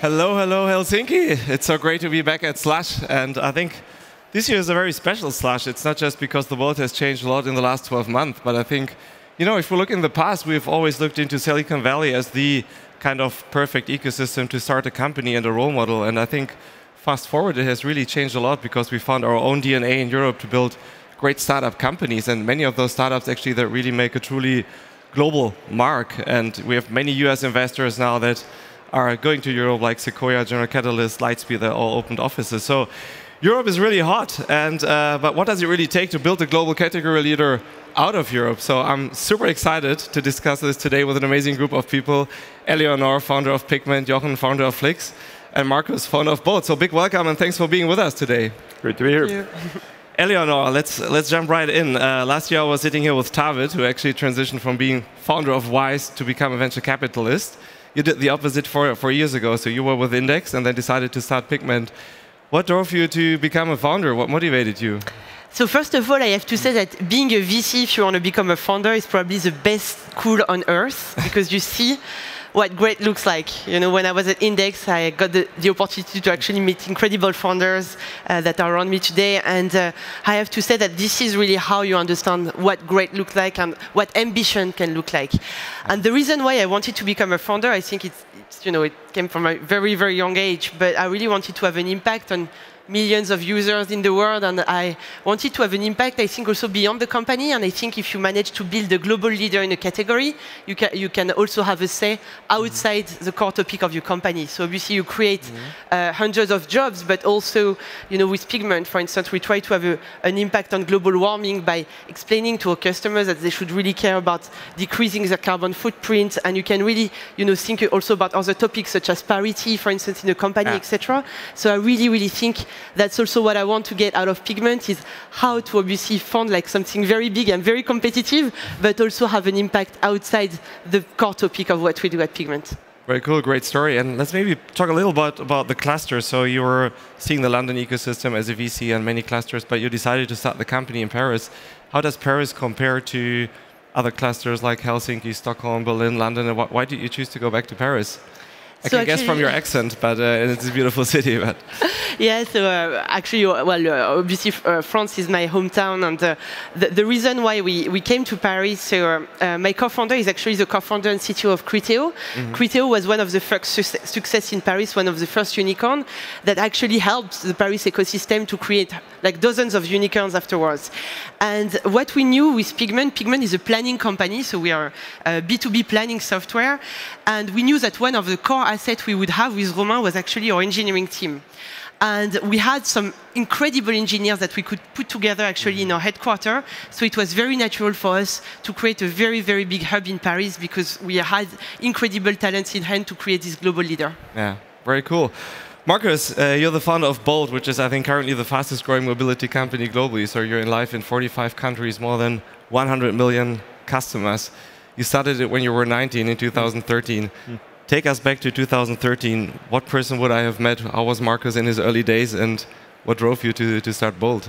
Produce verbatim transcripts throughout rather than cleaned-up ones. Hello, hello, Helsinki. It's so great to be back at Slush. And I think this year is a very special Slush. It's not just because the world has changed a lot in the last twelve months, but I think, you know, if we look in the past, we've always looked into Silicon Valley as the kind of perfect ecosystem to start a company and a role model. And I think fast forward, it has really changed a lot because we found our own D N A in Europe to build great startup companies. And many of those startups actually that really make a truly global mark. And we have many U S investors now that are going to Europe, like Sequoia, General Catalyst, Lightspeed, they all opened offices. So Europe is really hot. And uh, but what does it really take to build a global category leader out of Europe? So I'm super excited to discuss this today with an amazing group of people. Eléonore, founder of Pigment, Jochen, founder of Flix, and Markus, founder of Bolt. So big welcome and thanks for being with us today. Great to be here. Eléonore, let's, let's jump right in. Uh, last year I was sitting here with Taavet, who actually transitioned from being founder of Wise to become a venture capitalist. You did the opposite four, four years ago. So you were with Index and then decided to start Pigment. What drove you to become a founder? What motivated you? So first of all, I have to say that being a V C, if you want to become a founder, is probably the best school on earth because you see what great looks like. You know, when I was at Index, I got the, the opportunity to actually meet incredible founders uh, that are around me today. And uh, I have to say that this is really how you understand what great looks like and what ambition can look like. And the reason why I wanted to become a founder, I think it's, it's you know, it came from a very, very young age, but I really wanted to have an impact on millions of users in the world, and I wanted to have an impact, I think, also beyond the company. And I think if you manage to build a global leader in a category, you can, you can also have a say outside mm-hmm. the core topic of your company. So obviously you create mm-hmm. uh, hundreds of jobs, but also, you know, with Pigment, for instance, we try to have a, an impact on global warming by explaining to our customers that they should really care about decreasing their carbon footprint. And you can really, you know, think also about other topics such as parity, for instance, in the company, yeah. et cetera. So I really, really think that's also what I want to get out of Pigment, is how to obviously fund like something very big and very competitive, but also have an impact outside the core topic of what we do at Pigment. Very cool, great story. And let's maybe talk a little bit about the cluster. So you were seeing the London ecosystem as a V C and many clusters, but you decided to start the company in Paris. How does Paris compare to other clusters like Helsinki, Stockholm, Berlin, London? And why did you choose to go back to Paris? I so can actually, guess from your accent, but uh, it's a beautiful city. But yeah, so uh, actually, well, uh, obviously, uh, France is my hometown, and uh, the, the reason why we, we came to Paris. So uh, my co-founder is actually the co-founder and C T O of Criteo. Mm-hmm. Criteo was one of the first su success in Paris, one of the first unicorn that actually helped the Paris ecosystem to create like dozens of unicorns afterwards. And what we knew with Pigment, Pigment is a planning company, so we are a B two B planning software, and we knew that one of the core asset we would have with Romain was actually our engineering team. And we had some incredible engineers that we could put together actually in our headquarters. So it was very natural for us to create a very, very big hub in Paris because we had incredible talents in hand to create this global leader. Yeah, very cool. Markus, uh, you're the founder of Bolt, which is, I think, currently the fastest growing mobility company globally. So you're in live in forty-five countries, more than one hundred million customers. You started it when you were nineteen in two thousand thirteen. Mm-hmm. Take us back to two thousand thirteen. What person would I have met? How was Markus in his early days, and what drove you to, to start Bolt?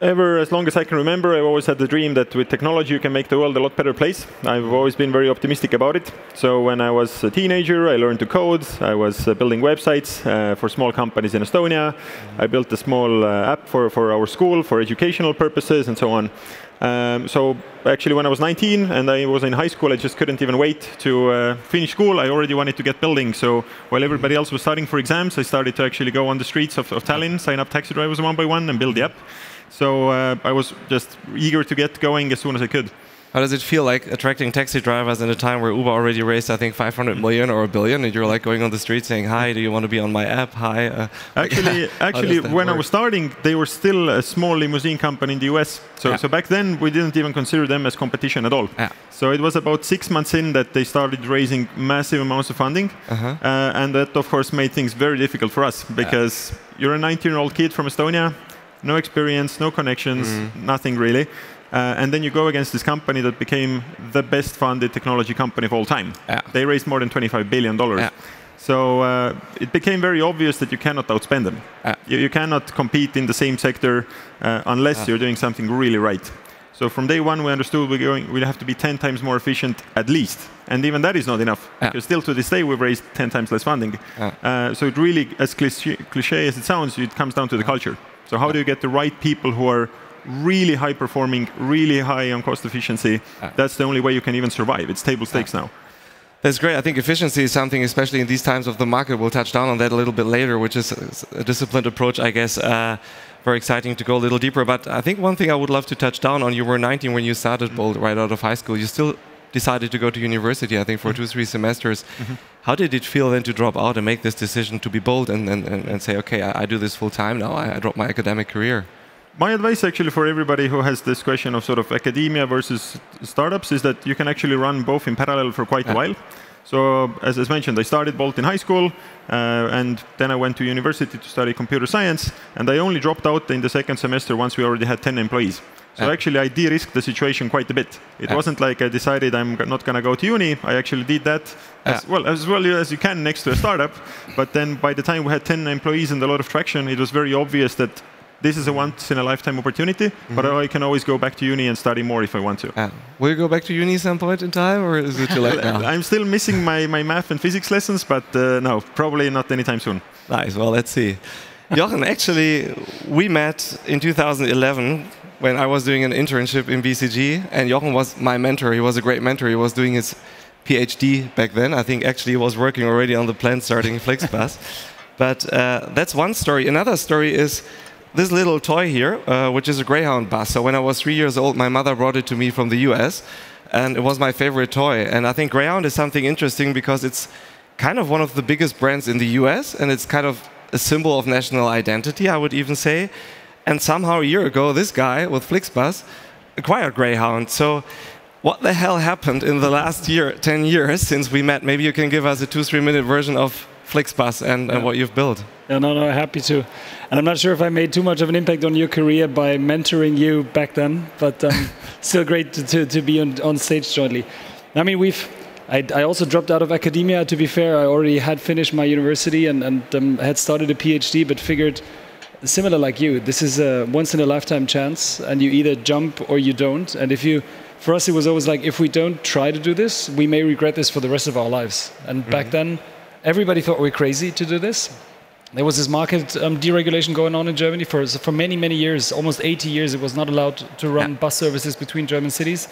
Ever as long as I can remember, I've always had the dream that with technology you can make the world a lot better place. I've always been very optimistic about it. So when I was a teenager, I learned to code. I was uh, building websites uh, for small companies in Estonia. I built a small uh, app for, for our school for educational purposes and so on. Um, so actually when I was nineteen and I was in high school, I just couldn't even wait to uh, finish school. I already wanted to get building. So while everybody else was starting for exams, I started to actually go on the streets of, of Tallinn, sign up taxi drivers one by one and build the app. So uh, I was just eager to get going as soon as I could. How does it feel like attracting taxi drivers in a time where Uber already raised, I think, five hundred million or a billion, and you're like going on the street saying, "Hi, do you want to be on my app? Hi." Uh, actually, like, actually, when work? I was starting, they were still a small limousine company in the U S. So, yeah. so back then, we didn't even consider them as competition at all. Yeah. So it was about six months in that they started raising massive amounts of funding, uh-huh. uh, and that, of course, made things very difficult for us because yeah. you're a nineteen-year-old kid from Estonia, no experience, no connections, mm. nothing really. Uh, and then you go against this company that became the best funded technology company of all time. Yeah. They raised more than twenty-five billion dollars. Yeah. So uh, it became very obvious that you cannot outspend them. Yeah. You, you cannot compete in the same sector uh, unless yeah. you're doing something really right. So from day one, we understood we're going, we'll have to be ten times more efficient at least. And even that is not enough. Yeah. Because still to this day, we've raised ten times less funding. Yeah. Uh, so it really, as cliche, cliche as it sounds, it comes down to the culture. So how yeah. do you get the right people who are really high performing, really high on cost efficiency? Yeah. That's the only way you can even survive. It's table stakes yeah. now. That's great. I think efficiency is something, especially in these times of the market. We'll touch down on that a little bit later, which is a disciplined approach, I guess. Uh, very exciting to go a little deeper. But I think one thing I would love to touch down on, you were nineteen when you started Bolt right out of high school. You still decided to go to university, I think, for mm-hmm. two, three semesters. Mm-hmm. How did it feel then to drop out and make this decision to be bold and, and, and say, OK, I, I do this full time now. I, I drop my academic career. My advice actually for everybody who has this question of sort of academia versus startups is that you can actually run both in parallel for quite yeah. a while. So as, as mentioned, I started Bolt in high school, uh, and then I went to university to study computer science, and I only dropped out in the second semester once we already had ten employees. So yeah. actually, I de-risked the situation quite a bit. It yeah. wasn't like I decided I'm not going to go to uni. I actually did that yeah. as, well, as well as you can next to a startup. But then by the time we had ten employees and a lot of traction, it was very obvious that this is a once-in-a-lifetime opportunity, mm-hmm. but I can always go back to uni and study more if I want to. Yeah. Will you go back to uni at some point in time, or is it too late now? I'm still missing my, my math and physics lessons, but uh, no, probably not anytime soon. Nice. Well, let's see. Jochen, actually, we met in two thousand eleven when I was doing an internship in B C G, and Jochen was my mentor. He was a great mentor. He was doing his PhD back then. I think actually he was working already on the plant starting FlixBus. But uh, that's one story. Another story is this little toy here, uh, which is a Greyhound bus. So when I was three years old, my mother brought it to me from the U S, and it was my favorite toy. And I think Greyhound is something interesting because it's kind of one of the biggest brands in the U S, and it's kind of a symbol of national identity, I would even say. And somehow a year ago, this guy with FlixBus acquired Greyhound. So what the hell happened in the last year, ten years since we met? Maybe you can give us a two, three minute version of FlixBus and, and yeah. what you've built. Yeah, no, no, happy to. And I'm not sure if I made too much of an impact on your career by mentoring you back then, but um, still great to, to, to be on, on stage jointly. I mean, we've. I, I also dropped out of academia, to be fair. I already had finished my university and, and um, had started a PhD, but figured, similar like you, this is a once-in-a-lifetime chance, and you either jump or you don't. And if you, for us, it was always like, if we don't try to do this, we may regret this for the rest of our lives. And mm-hmm. back then, everybody thought we were crazy to do this. There was this market um, deregulation going on in Germany for, for many, many years, almost eighty years. It was not allowed to run yeah. bus services between German cities.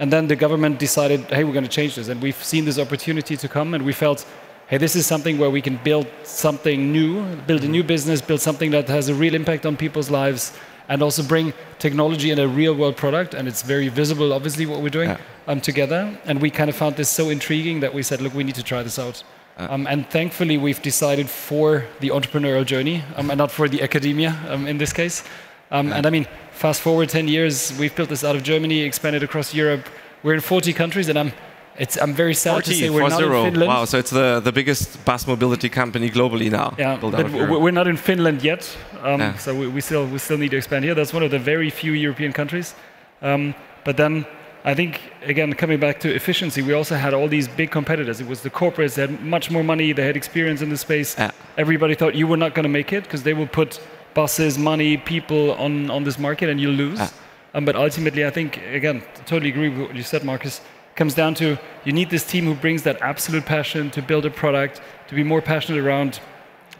And then the government decided, hey, we're going to change this. And we've seen this opportunity to come, and we felt, hey, this is something where we can build something new, build a new business, build something that has a real impact on people's lives, and also bring technology and a real-world product. And it's very visible, obviously, what we're doing yeah. um, together. And we kind of found this so intriguing that we said, look, we need to try this out. Um, and thankfully, we've decided for the entrepreneurial journey, um, and not for the academia um, in this case. Um, yeah. And I mean, fast forward ten years, we've built this out of Germany, expanded across Europe. We're in forty countries, and I'm, it's, I'm very sad to say we're not in Finland. Wow, so it's the, the biggest bus mobility company globally now. Yeah, but we're not in Finland yet, um, yeah. so we, we, still, we still need to expand here. That's one of the very few European countries. Um, but then, I think, again, coming back to efficiency, we also had all these big competitors. It was the corporates that had much more money. They had experience in the space. Yeah. Everybody thought you were not going to make it because they will put buses, money, people on, on this market, and you'll lose. Yeah. Um, but ultimately, I think, again, totally agree with what you said, Markus. It comes down to you need this team who brings that absolute passion to build a product, to be more passionate around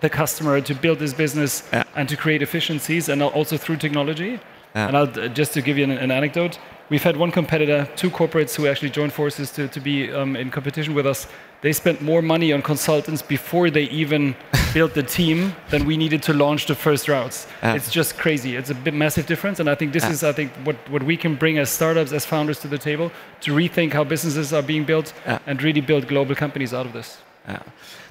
the customer, to build this business, yeah. and to create efficiencies, and also through technology. Yeah. And I'll, just to give you an, an anecdote, we've had one competitor, two corporates who actually joined forces to, to be um, in competition with us. They spent more money on consultants before they even built the team than we needed to launch the first routes. Yeah. It's just crazy. It's a big, massive difference. And I think this yeah. is, I think, what, what we can bring as startups, as founders to the table, to rethink how businesses are being built yeah. and really build global companies out of this. Yeah.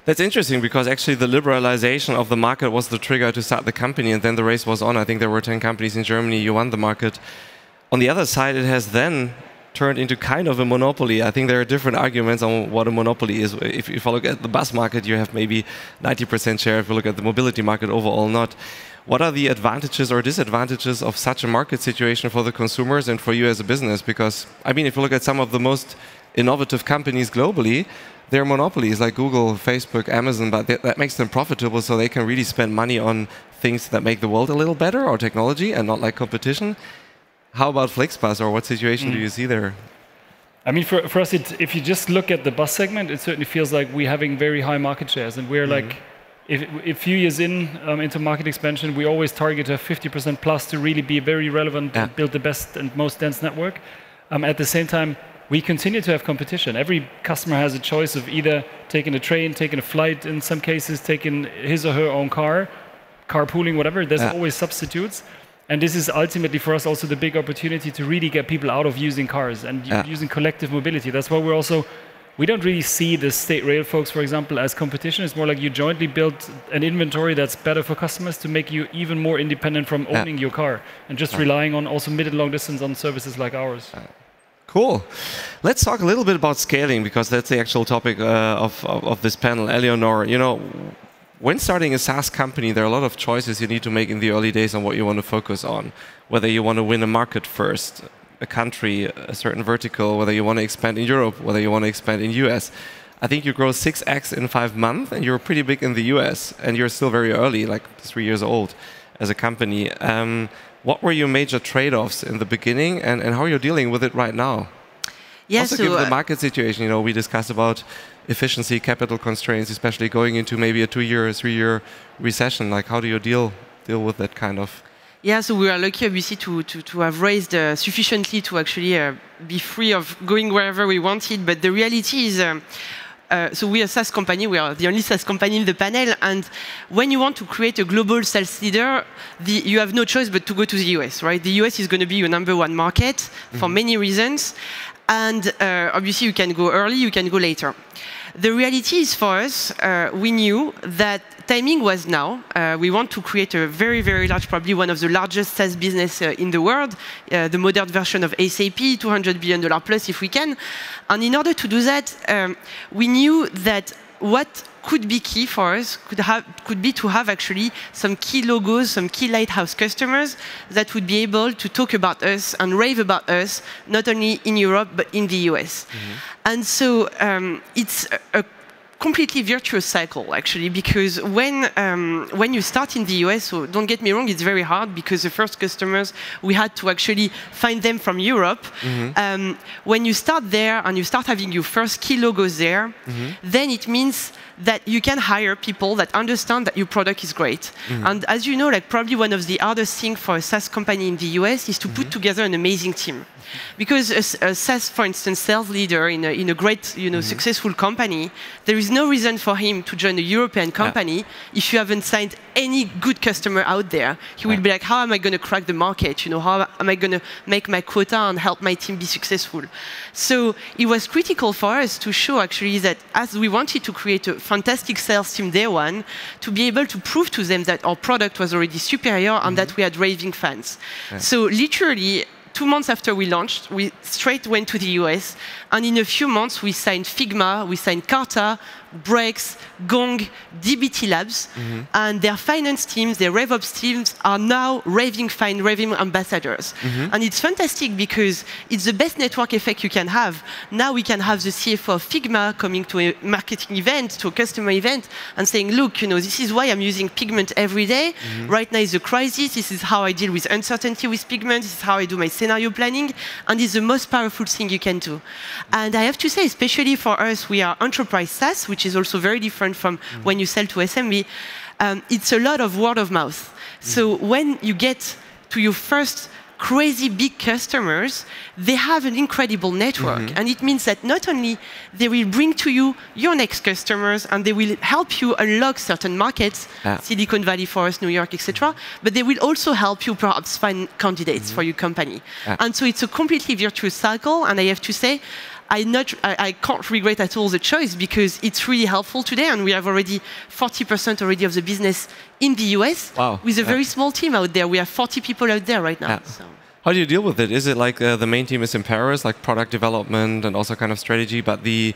That's interesting because actually the liberalization of the market was the trigger to start the company, and then the race was on. I think there were ten companies in Germany. You won the market. On the other side, it has then turned into kind of a monopoly. I think there are different arguments on what a monopoly is. If, if I look at the bus market, you have maybe ninety percent share. If you look at the mobility market overall, not. What are the advantages or disadvantages of such a market situation for the consumers and for you as a business? Because, I mean, if you look at some of the most innovative companies globally, they're monopolies like Google, Facebook, Amazon, but th that makes them profitable, so they can really spend money on things that make the world a little better or technology and not like competition. How about FlixBus, or what situation mm. do you see there? I mean, for, for us, it, if you just look at the bus segment, it certainly feels like we're having very high market shares. And we're mm. like, a few years in um, into market expansion, we always target a fifty percent plus to really be very relevant yeah. and build the best and most dense network. Um, at the same time, we continue to have competition. Every customer has a choice of either taking a train, taking a flight, in some cases, taking his or her own car, carpooling, whatever. There's yeah. always substitutes. And this is ultimately for us also the big opportunity to really get people out of using cars and yeah. using collective mobility. That's why we're also, we don't really see the state rail folks, for example, as competition. It's more like you jointly build an inventory that's better for customers to make you even more independent from owning yeah. your car and just yeah. relying on also mid and long distance on services like ours. Yeah. Cool. Let's talk a little bit about scaling, because that's the actual topic uh, of, of, of this panel. Eléonore, you know, when starting a SaaS company, there are a lot of choices you need to make in the early days on what you want to focus on, whether you want to win a market first, a country, a certain vertical, whether you want to expand in Europe, whether you want to expand in U S. I think you grow six X in five months, and you're pretty big in the U S, and you're still very early, like three years old as a company. Um, What were your major trade-offs in the beginning, and, and how are you dealing with it right now? Yeah, also, so given uh, the market situation, you know, we discussed about efficiency, capital constraints, especially going into maybe a two-year, three-year recession. Like, how do you deal deal with that kind of? Yeah, so we are lucky, obviously, to to, to have raised uh, sufficiently to actually uh, be free of going wherever we wanted. But the reality is. Um, Uh, so we are a SaaS company, we are the only SaaS company in the panel, and when you want to create a global sales leader, the, you have no choice but to go to the U S, right? The U S is going to be your number one market mm-hmm. for many reasons, and uh, obviously you can go early, you can go later. The reality is for us, uh, we knew that timing was now. Uh, we want to create a very, very large, probably one of the largest SaaS business uh, in the world, uh, the modern version of SAP, two hundred billion dollars plus if we can. And in order to do that, um, we knew that what could be key for us could, have, could be to have actually some key logos, some key lighthouse customers that would be able to talk about us and rave about us, not only in Europe, but in the U S. Mm-hmm. And so um, it's a, a completely virtuous cycle, actually, because when um, when you start in the U S, so don't get me wrong, it's very hard because the first customers, we had to actually find them from Europe. Mm-hmm. um, when you start there and you start having your first key logos there, mm-hmm. then it means that you can hire people that understand that your product is great. Mm-hmm. And as you know, like probably one of the hardest things for a SaaS company in the U S is to mm-hmm. put together an amazing team. Because a, a SaaS, for instance, sales leader in a, in a great, you know, mm-hmm. successful company, there is no reason for him to join a European company yeah. if you haven't signed any good customer out there. He yeah. will be like, how am I going to crack the market? You know, how am I going to make my quota and help my team be successful? So it was critical for us to show actually that as we wanted to create a fantastic sales team day one, to be able to prove to them that our product was already superior and mm-hmm. that we had raving fans. Yeah. So literally, two months after we launched, we straight went to the U S, and in a few months we signed Figma, we signed Carta, Breaks, Gong, D B T Labs, mm-hmm. and their finance teams, their RevOps teams are now raving fine, raving ambassadors. Mm-hmm. And it's fantastic because it's the best network effect you can have. Now we can have the C F O of Figma coming to a marketing event, to a customer event, and saying, look, you know, this is why I'm using Pigment every day. Mm-hmm. Right now is a crisis. This is how I deal with uncertainty with Pigment. This is how I do my scenario planning. And it's the most powerful thing you can do. And I have to say, especially for us, we are enterprise SaaS, which which is also very different from mm-hmm. when you sell to S M B. Um, it's a lot of word of mouth. Mm-hmm. So when you get to your first crazy big customers, they have an incredible network. Mm-hmm. And it means that not only they will bring to you your next customers and they will help you unlock certain markets, yeah. Silicon Valley, Forest, New York, et cetera, but they will also help you perhaps find candidates mm-hmm. for your company. Yeah. And so it's a completely virtuous cycle. And I have to say, I, not, I, I can't regret at all the choice because it's really helpful today, and we have already forty percent already of the business in the U S wow. with a very yeah. small team out there. We have forty people out there right now. Yeah. So. How do you deal with it? Is it like uh, the main team is in Paris, like product development and also kind of strategy, but the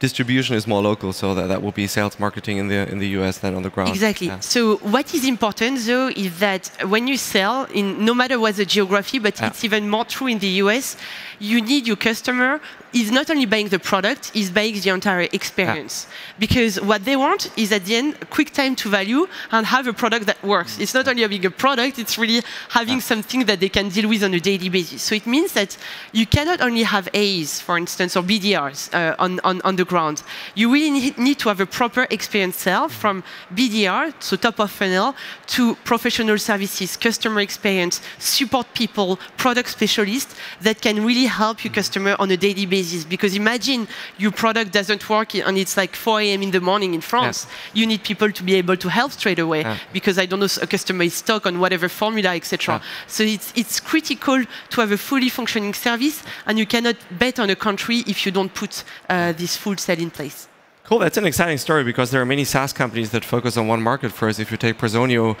distribution is more local, so that, that will be sales, marketing in the in the U S than on the ground. Exactly. Yeah. So what is important, though, is that when you sell, in no matter what the geography, but yeah. it's even more true in the U S, you need your customer is not only buying the product, is buying the entire experience. Yeah. Because what they want is, at the end, quick time to value and have a product that works. It's not only having a product, it's really having yeah. something that they can deal with on a daily basis. So it means that you cannot only have A's, for instance, or B D Rs uh, on, on, on the ground. You really need to have a proper experience sale from B D R, so top of funnel, to professional services, customer experience, support people, product specialists that can really help your customer on a daily basis. Because imagine your product doesn't work and it's like four A M in the morning in France. Yeah. You need people to be able to help straight away yeah. because I don't know, a customer is stuck on whatever formula, et cetera. Yeah. So it's, it's critical to have a fully functioning service, and you cannot bet on a country if you don't put uh, this full sale in place. Cool, that's an exciting story because there are many SaaS companies that focus on one market first. If you take Personio,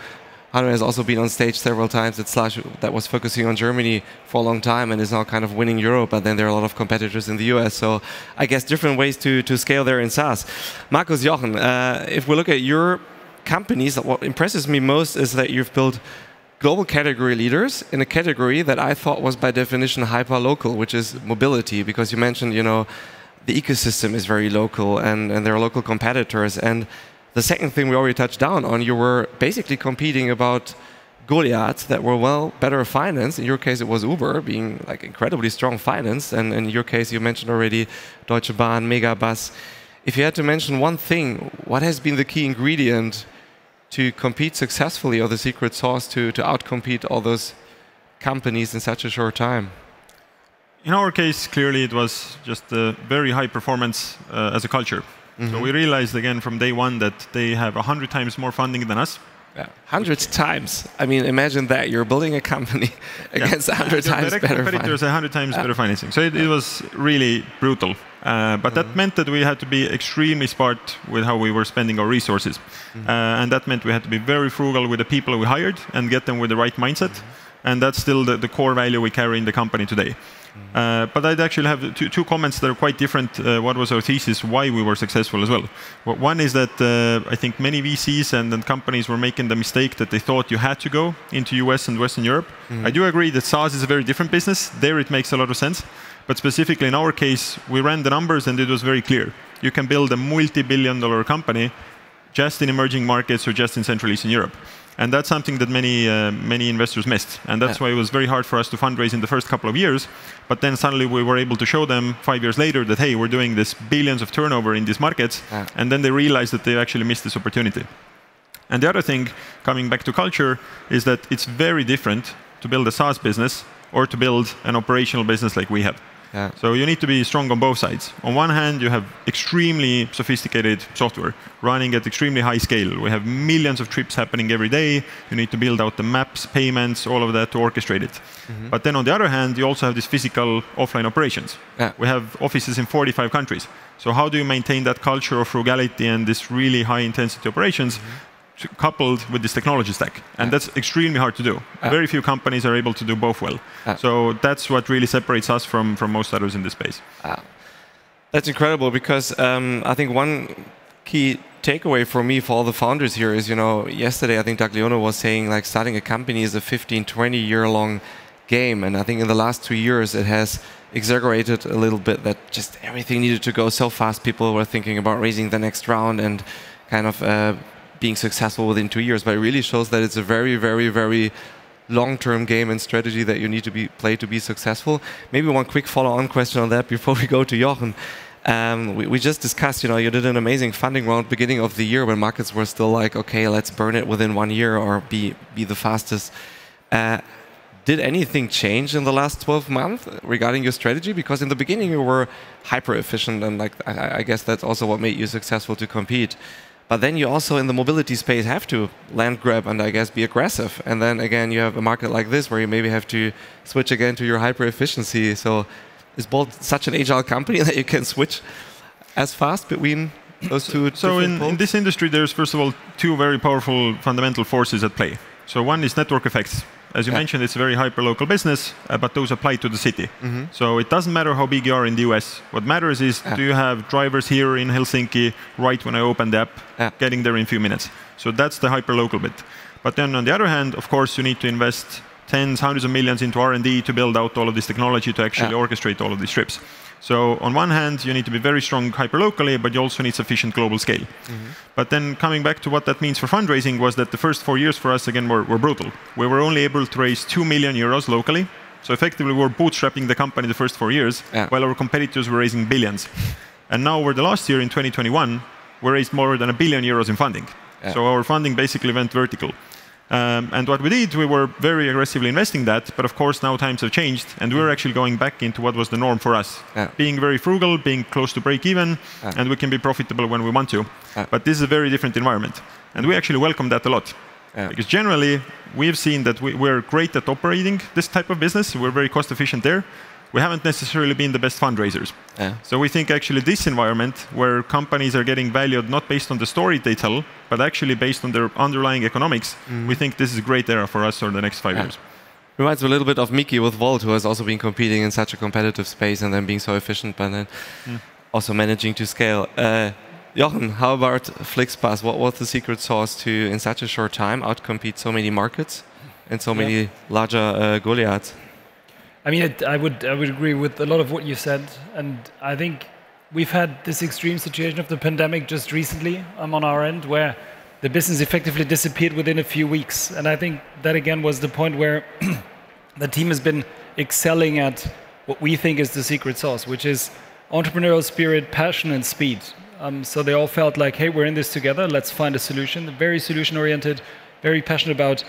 Hanno has also been on stage several times at Slush that was focusing on Germany for a long time and is now kind of winning Europe, but then there are a lot of competitors in the U S. So I guess different ways to, to scale there in SaaS. Markus, Jochen, uh, if we look at your companies, what impresses me most is that you've built global category leaders in a category that I thought was by definition hyper-local, which is mobility, because you mentioned, you know, the ecosystem is very local and, and there are local competitors. And the second thing we already touched down on, you were basically competing about Goliaths that were well better financed. In your case, it was Uber being like incredibly strong finance. And in your case, you mentioned already Deutsche Bahn, Megabus. If you had to mention one thing, what has been the key ingredient to compete successfully or the secret sauce to, to outcompete all those companies in such a short time? In our case, clearly, it was just a very high performance uh, as a culture. Mm-hmm. So we realized, again, from day one that they have one hundred times more funding than us. Yeah, one hundred times. I mean, imagine that. You're building a company yeah. against one hundred times better financing. Competitors one hundred times yeah. better financing. So it, yeah. it was really brutal. Uh, but mm-hmm. that meant that we had to be extremely smart with how we were spending our resources. Mm-hmm. uh, and that meant we had to be very frugal with the people we hired and get them with the right mindset. Mm-hmm. And that's still the, the core value we carry in the company today. Mm-hmm. uh, but I'd actually have two, two comments that are quite different. Uh, what was our thesis, why we were successful as well. Well, one is that uh, I think many V Cs and, and companies were making the mistake that they thought you had to go into U S and Western Europe. Mm-hmm. I do agree that SaaS is a very different business. There it makes a lot of sense. But specifically in our case, we ran the numbers and it was very clear. You can build a multi-billion dollar company just in emerging markets or just in Central Eastern Europe. And that's something that many, uh, many investors missed. And that's yeah. why it was very hard for us to fundraise in the first couple of years. But then suddenly we were able to show them five years later that, hey, we're doing this billions of turnover in these markets. Yeah. And then they realized that they actually missed this opportunity. And the other thing, coming back to culture, is that it's very different to build a SaaS business or to build an operational business like we have. Yeah. So you need to be strong on both sides. On one hand, you have extremely sophisticated software running at extremely high scale. We have millions of trips happening every day. You need to build out the maps, payments, all of that to orchestrate it. Mm-hmm. But then on the other hand, you also have these physical offline operations. Yeah. We have offices in forty-five countries. So how do you maintain that culture of frugality and this really high intensity operations mm-hmm. coupled with this technology stack? And yeah. that's extremely hard to do. Yeah. Very few companies are able to do both well. Yeah. So that's what really separates us from, from most others in this space. Yeah. That's incredible because um, I think one key takeaway for me for all the founders here is, you know, yesterday I think Dagliono was saying like starting a company is a fifteen, twenty year long game. And I think in the last two years it has exaggerated a little bit that just everything needed to go so fast. People were thinking about raising the next round and kind of uh, being successful within two years. But it really shows that it's a very, very, very long-term game and strategy that you need to be play to be successful. Maybe one quick follow-on question on that before we go to Jochen. Um, we, we just discussed, you know, you did an amazing funding round beginning of the year when markets were still like, okay, let's burn it within one year or be, be the fastest. Uh, did anything change in the last twelve months regarding your strategy? Because in the beginning you were hyper-efficient and like I, I guess that's also what made you successful to compete. But then you also in the mobility space have to land grab and I guess be aggressive. And then again, you have a market like this where you maybe have to switch again to your hyper-efficiency. So is Bolt such an agile company that you can switch as fast between those two? So in, in this industry, there's first of all two very powerful fundamental forces at play. So one is network effects. As you yeah. mentioned, it's a very hyper-local business, uh, but those apply to the city. Mm-hmm. So it doesn't matter how big you are in the U S. What matters is, yeah. do you have drivers here in Helsinki right when I open the app, yeah. getting there in a few minutes? So that's the hyper-local bit. But then on the other hand, of course, you need to invest tens, hundreds of millions into R and D to build out all of this technology to actually yeah. orchestrate all of these trips. So on one hand, you need to be very strong hyperlocally, but you also need sufficient global scale. Mm-hmm. But then coming back to what that means for fundraising was that the first four years for us, again, were, were brutal. We were only able to raise two million euros locally. So effectively, we were bootstrapping the company the first four years, yeah. while our competitors were raising billions. And now over the last year, in twenty twenty-one, we raised more than a billion euros in funding. Yeah. So our funding basically went vertical. Um, and what we did, we were very aggressively investing that, but of course now times have changed, and we're actually going back into what was the norm for us. Yeah. Being very frugal, being close to break even, yeah. and we can be profitable when we want to. Yeah. But this is a very different environment. And we actually welcome that a lot. Yeah. Because generally, we've seen that we, we're great at operating this type of business, we're very cost efficient there. We haven't necessarily been the best fundraisers. Yeah. So we think actually this environment where companies are getting valued not based on the story they tell, but actually based on their underlying economics, mm. we think this is a great era for us over the next five yeah. years. Reminds me a little bit of Miki with Volt, who has also been competing in such a competitive space and then being so efficient, but then mm. also managing to scale. Uh, Jochen, how about FlixPass? What was the secret sauce to, in such a short time, outcompete so many markets and so many yeah. larger uh, Goliaths? I mean, it, I would I would agree with a lot of what you said, and I think we've had this extreme situation of the pandemic just recently um, on our end, where the business effectively disappeared within a few weeks, and I think that again was the point where the team has been excelling at what we think is the secret sauce, which is entrepreneurial spirit, passion, and speed. Um, so they all felt like, hey, we're in this together. Let's find a solution. Very solution-oriented, very passionate about.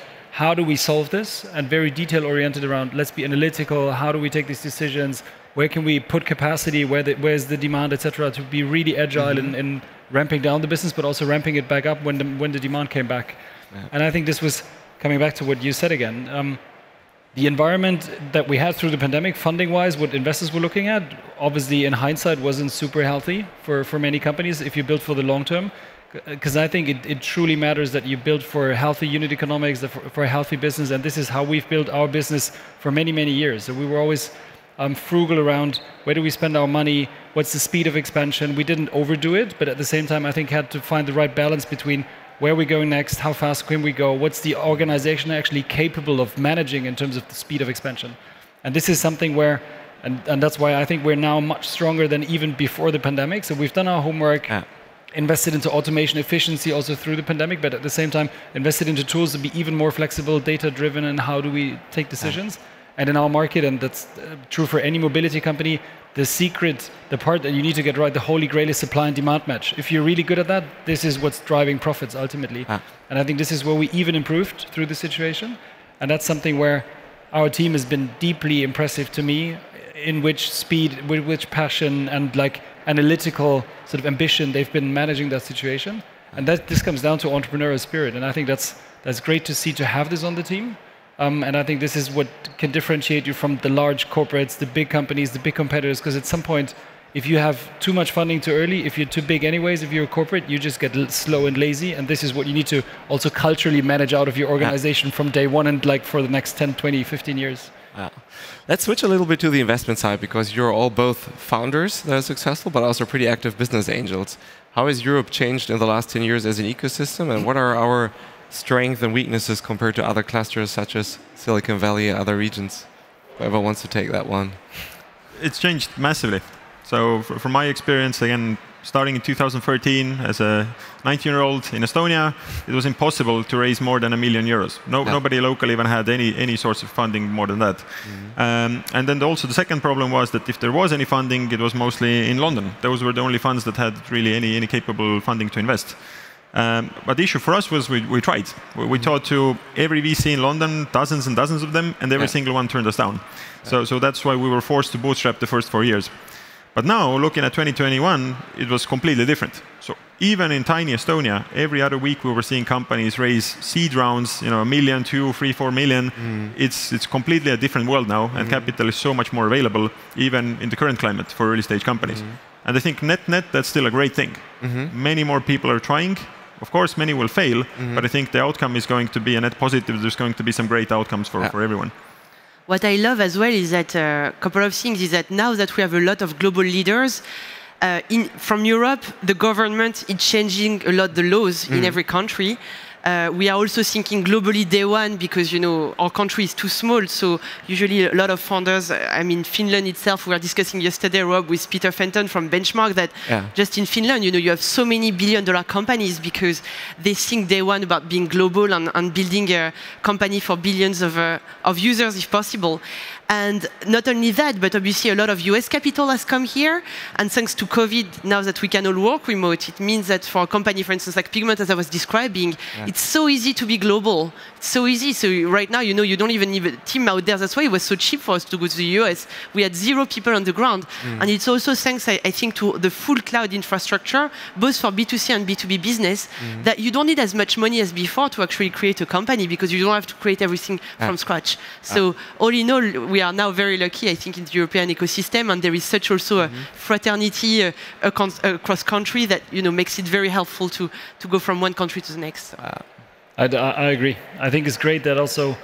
How do we solve this? And very detail-oriented around, let's be analytical, how do we take these decisions, where can we put capacity, where the, where's the demand, et cetera, to be really agile mm-hmm. in, in ramping down the business, but also ramping it back up when the, when the demand came back. Yeah. And I think this was, coming back to what you said again, um, the environment that we had through the pandemic, funding-wise, what investors were looking at, obviously in hindsight wasn't super healthy for, for many companies if you build for the long term. Because I think it, it truly matters that you build for healthy unit economics, for, for a healthy business, and this is how we've built our business for many, many years. So we were always um, frugal around where do we spend our money, what's the speed of expansion. We didn't overdo it, but at the same time, I think had to find the right balance between where we're going next, how fast can we go, what's the organization actually capable of managing in terms of the speed of expansion. And this is something where, and, and that's why I think we're now much stronger than even before the pandemic. So we've done our homework. Yeah. Invested into automation efficiency also through the pandemic, but at the same time, invested into tools to be even more flexible, data-driven, and how do we take decisions. Yeah. And in our market, and that's true for any mobility company, the secret, the part that you need to get right, the holy grail is supply and demand match. If you're really good at that, this is what's driving profits ultimately. Yeah. And I think this is where we even improved through the situation. And that's something where our team has been deeply impressive to me, in which speed, with which passion, and like, analytical sort of ambition they've been managing that situation, and that this comes down to entrepreneurial spirit, and I think that's that's great to see, to have this on the team, um, and I think this is what can differentiate you from the large corporates, the big companies, the big competitors, because at some point if you have too much funding too early, if you're too big anyways, if you're a corporate, you just get slow and lazy, and this is what you need to also culturally manage out of your organization from day one and like for the next ten, twenty, fifteen years. Uh, let's switch a little bit to the investment side, because you're all both founders that are successful, but also pretty active business angels. How has Europe changed in the last ten years as an ecosystem, and what are our strengths and weaknesses compared to other clusters such as Silicon Valley, other regions? Whoever wants to take that one. It's changed massively. So from my experience, again, starting in two thousand thirteen as a nineteen-year-old in Estonia, it was impossible to raise more than a million euros. No, no. Nobody locally even had any, any source of funding more than that. Mm-hmm. um, and then also the second problem was that if there was any funding, it was mostly in London. Those were the only funds that had really any, any capable funding to invest. Um, but the issue for us was we, we tried. We, we mm-hmm. talked to every V C in London, dozens and dozens of them, and every yeah. single one turned us down. Yeah. So, so that's why we were forced to bootstrap the first four years. But now, looking at twenty twenty-one, it was completely different. So even in tiny Estonia, every other week we were seeing companies raise seed rounds, you know, a million, two, three, four million. Mm. It's, it's completely a different world now, and mm. capital is so much more available, even in the current climate for early stage companies. Mm. And I think net-net, that's still a great thing. Mm-hmm. Many more people are trying. Of course, many will fail, mm-hmm. but I think the outcome is going to be a net positive. There's going to be some great outcomes for, yeah. for everyone. What I love as well is that a uh, couple of things is that now that we have a lot of global leaders uh, in, from Europe, the government is changing a lot the laws mm. in every country. Uh, we are also thinking globally day one because, you know, our country is too small. So usually a lot of founders, I mean, Finland itself, we were discussing yesterday, Rob, with Peter Fenton from Benchmark, that yeah. just in Finland, you know, you have so many billion dollar companies because they think day one about being global and, and building a company for billions of, uh, of users if possible. And not only that, but obviously a lot of U S capital has come here. And thanks to COVID, now that we can all work remote, it means that for a company, for instance, like Pigment, as I was describing, yeah. it's so easy to be global. It's so easy. So right now, you know, you don't even need a team out there. That's why it was so cheap for us to go to the U S. We had zero people on the ground. Mm. And it's also thanks, I, I think, to the full cloud infrastructure, both for B two C and B two B business, mm. that you don't need as much money as before to actually create a company because you don't have to create everything yeah. from scratch. So ah. all in all, we are now very lucky, I think, in the European ecosystem, and there is such also mm-hmm. a fraternity uh, across country that, you know, makes it very helpful to to go from one country to the next. So. Uh, I, I agree. I think it's great that also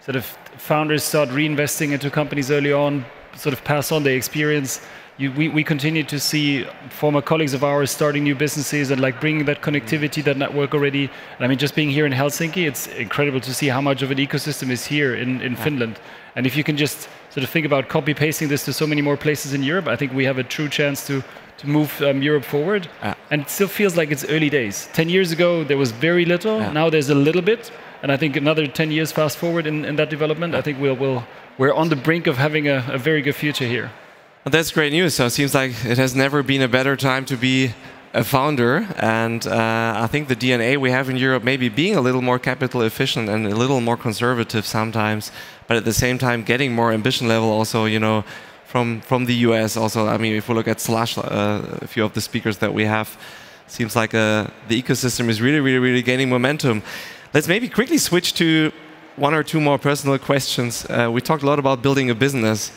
sort of founders start reinvesting into companies early on, sort of pass on their experience. You, we, we continue to see former colleagues of ours starting new businesses and like bringing that connectivity, that network already. And I mean, just being here in Helsinki, it's incredible to see how much of an ecosystem is here in, in yeah. Finland. And if you can just sort of think about copy-pasting this to so many more places in Europe, I think we have a true chance to, to move um, Europe forward. Yeah. And it still feels like it's early days. Ten years ago, there was very little. Yeah. Now there's a little bit. And I think another ten years fast forward in, in that development, yeah. I think we'll, we'll, we're on the brink of having a, a very good future here. Well, that's great news. So it seems like it has never been a better time to be a founder. And uh, I think the D N A we have in Europe, maybe being a little more capital efficient and a little more conservative sometimes, but at the same time getting more ambition level also, you know, from, from the U S also. I mean, if we look at Slush, uh, a few of the speakers that we have, seems like uh, the ecosystem is really, really, really gaining momentum. Let's maybe quickly switch to one or two more personal questions. Uh, we talked a lot about building a business.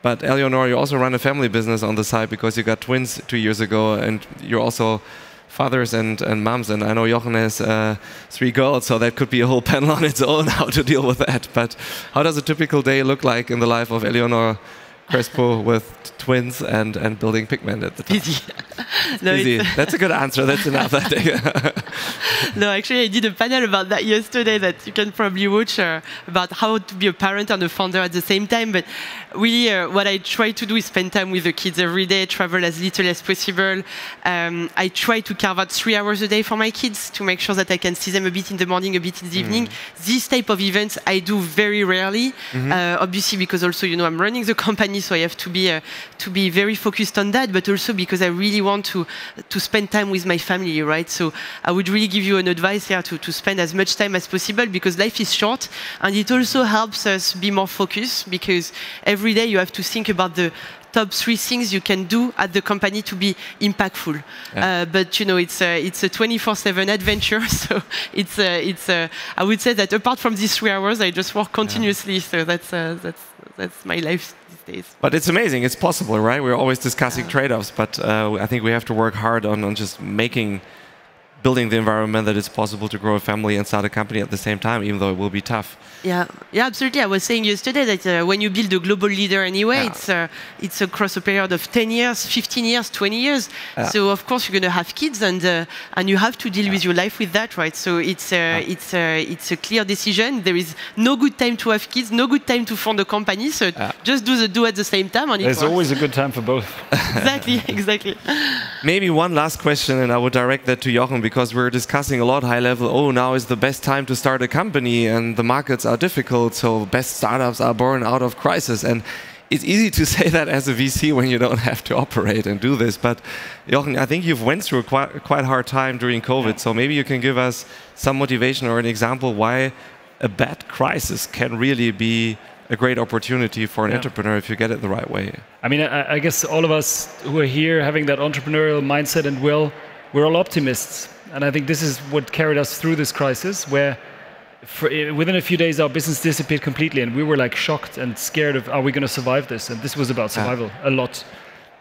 But Eléonore, you also run a family business on the side because you got twins two years ago, and you're also fathers and, and moms. And I know Jochen has uh, three girls, so that could be a whole panel on its own, how to deal with that. But how does a typical day look like in the life of Eléonore Crespo with twins and, and building Pigment at the time? Easy. No, Easy. That's a good answer. That's enough. I think. No, actually, I did a panel about that yesterday that you can probably watch uh, about how to be a parent and a founder at the same time. But really, uh, what I try to do is spend time with the kids every day, travel as little as possible. Um, I try to carve out three hours a day for my kids to make sure that I can see them a bit in the morning, a bit in the mm. evening. These type of events I do very rarely, mm-hmm. uh, obviously, because also, you know, I'm running the company. So I have to be uh, to be very focused on that, but also because I really want to to spend time with my family, right? So I would really give you an advice here to, to spend as much time as possible because life is short, and it also helps us be more focused because every day you have to think about the top three things you can do at the company to be impactful. Yeah. Uh, but you know, it's a, it's a twenty-four seven adventure. So it's a, it's a, I would say that apart from these three hours, I just work continuously. Yeah. So that's uh, that's that's my life these days. But it's amazing. It's possible, right? We're always discussing yeah. trade-offs, but uh, I think we have to work hard on on just making, building the environment that it's possible to grow a family and start a company at the same time, even though it will be tough. Yeah, yeah, absolutely. I was saying yesterday that uh, when you build a global leader anyway, yeah. it's uh, it's across a period of ten years, fifteen years, twenty years. Yeah. So of course you're going to have kids, and uh, and you have to deal yeah. with your life with that, right? So it's uh, yeah. it's uh, it's a clear decision. There is no good time to have kids, no good time to found a company. So yeah. just do the do at the same time. And there's always a good time for both. Exactly, exactly. Maybe one last question, and I would direct that to Jochen, because we're discussing a lot high level, oh, now is the best time to start a company and the markets are difficult, so best startups are born out of crisis. And it's easy to say that as a V C when you don't have to operate and do this. But Jochen, I think you've went through a quite, quite hard time during COVID, yeah. so maybe you can give us some motivation or an example why a bad crisis can really be a great opportunity for an yeah. entrepreneur if you get it the right way. I mean, I, I guess all of us who are here having that entrepreneurial mindset and will, we're all optimists. And I think this is what carried us through this crisis, where for, within a few days our business disappeared completely, and we were like shocked and scared of, are we going to survive this? And this was about survival yeah. a lot.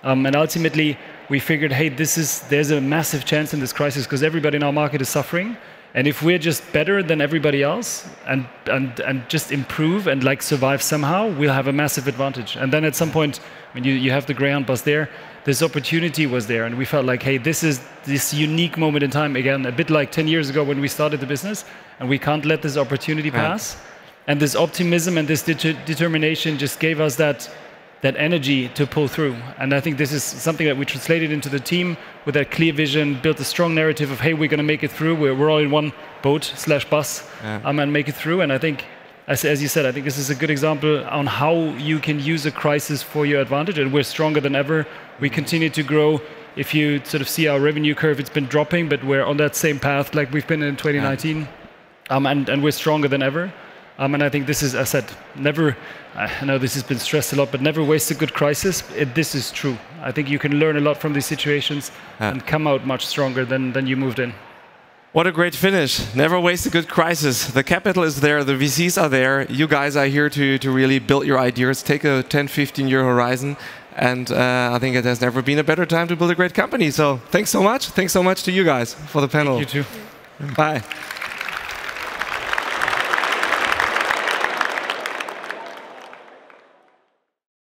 Um, and ultimately, we figured, hey, this is there's a massive chance in this crisis because everybody in our market is suffering, And if we're just better than everybody else and, and, and just improve and like survive somehow, we'll have a massive advantage. And then at some point, when you, you have the Greyhound bus there, this opportunity was there. And we felt like, hey, this is this unique moment in time, again, a bit like ten years ago when we started the business, and we can't let this opportunity pass. Right. And this optimism and this de determination just gave us that, that energy to pull through. And I think this is something that we translated into the team with that clear vision, built a strong narrative of, hey, we're going to make it through. We're, we're all in one boat slash bus. Yeah. I'm going to make it through. And I think, as, as you said, I think this is a good example on how you can use a crisis for your advantage. And we're stronger than ever. We continue to grow. If you sort of see our revenue curve, it's been dropping, but we're on that same path like we've been in twenty nineteen. Yeah. Um, and, and we're stronger than ever. Um, and I think this is, as I said, never, I know this has been stressed a lot, but never waste a good crisis. It, this is true. I think you can learn a lot from these situations yeah. and come out much stronger than, than you moved in. What a great finish. Never waste a good crisis. The capital is there, the V Cs are there. You guys are here to, to really build your ideas, take a ten, fifteen year horizon. And uh, I think it has never been a better time to build a great company. So thanks so much. Thanks so much to you guys for the panel. Thank you too. Bye.